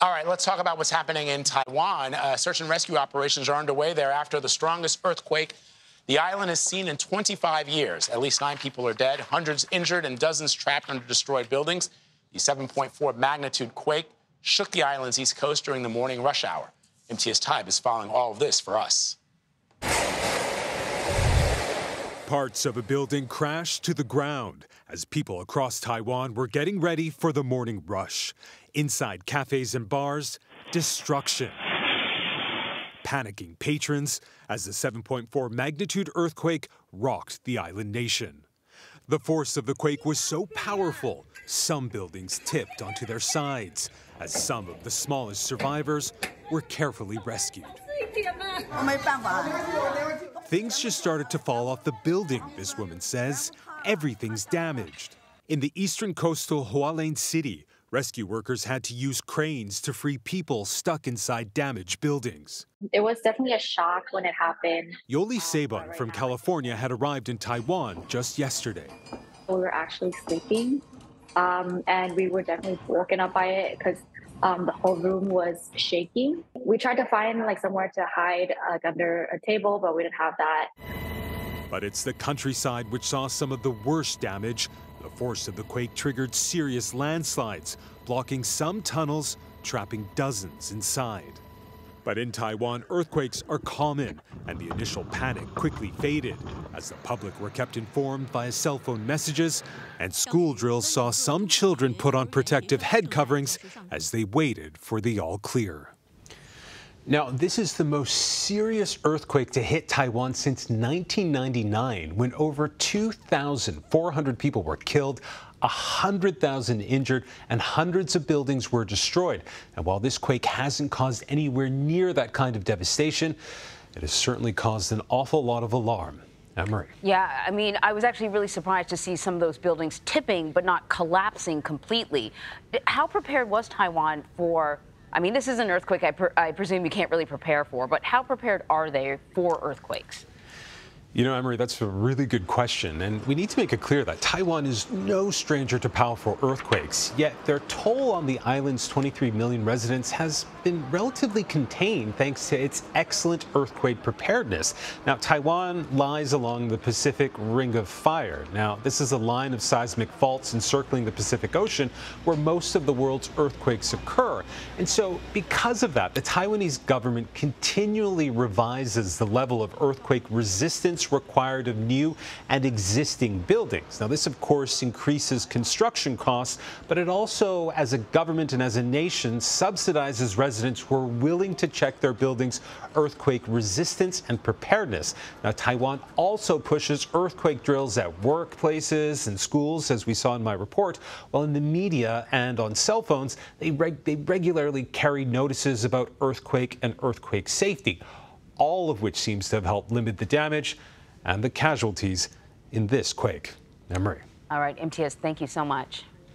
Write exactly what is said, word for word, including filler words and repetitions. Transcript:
All right, let's talk about what's happening in Taiwan. Uh, search and rescue operations are underway there after the strongest earthquake the island has seen in twenty-five years. At least nine people are dead, hundreds injured, and dozens trapped under destroyed buildings. The seven point four magnitude quake shook the island's east coast during the morning rush hour. Imtiaz Tyab is following all of this for us. Parts of a building crashed to the ground as people across Taiwan were getting ready for the morning rush. Inside cafes and bars, destruction. Panicking patrons as the seven point four magnitude earthquake rocked the island nation. The force of the quake was so powerful, some buildings tipped onto their sides as some of the smallest survivors were carefully rescued. Things just started to fall off the building, this woman says. Everything's damaged. In the eastern coastal Hualien City, rescue workers had to use cranes to free people stuck inside damaged buildings. It was definitely a shock when it happened. Yoli Seibang from California had arrived in Taiwan just yesterday. We were actually sleeping, um, and we were definitely woken up by it because um, the whole room was shaking. We tried to find like somewhere to hide, like under a table, but we didn't have that. But it's the countryside which saw some of the worst damage. The force of the quake triggered serious landslides, blocking some tunnels, trapping dozens inside. But in Taiwan, earthquakes are common, and the initial panic quickly faded as the public were kept informed via cell phone messages, and school drills saw some children put on protective head coverings as they waited for the all clear. Now, this is the most serious earthquake to hit Taiwan since nineteen ninety-nine, when over two thousand four hundred people were killed, one hundred thousand injured, and hundreds of buildings were destroyed. And while this quake hasn't caused anywhere near that kind of devastation, it has certainly caused an awful lot of alarm. Emery. Yeah, I mean, I was actually really surprised to see some of those buildings tipping, but not collapsing completely. How prepared was Taiwan for... I mean, this is an earthquake I, per I presume you can't really prepare for, but how prepared are they for earthquakes? You know, Emery, that's a really good question, and we need to make it clear that Taiwan is no stranger to powerful earthquakes, yet their toll on the island's twenty-three million residents has been relatively contained thanks to its excellent earthquake preparedness. Now, Taiwan lies along the Pacific Ring of Fire. Now, this is a line of seismic faults encircling the Pacific Ocean where most of the world's earthquakes occur. And so, because of that, the Taiwanese government continually revises the level of earthquake resistance required of new and existing buildings. Now, this, of course, increases construction costs, but it also, as a government and as a nation, subsidizes residents who are willing to check their buildings' earthquake resistance and preparedness. Now, Taiwan also pushes earthquake drills at workplaces and schools, as we saw in my report, while in the media and on cell phones, they, reg they regularly carry notices about earthquake and earthquake safety, all of which seems to have helped limit the damage and the casualties in this quake. Emery. All right, M T S, thank you so much.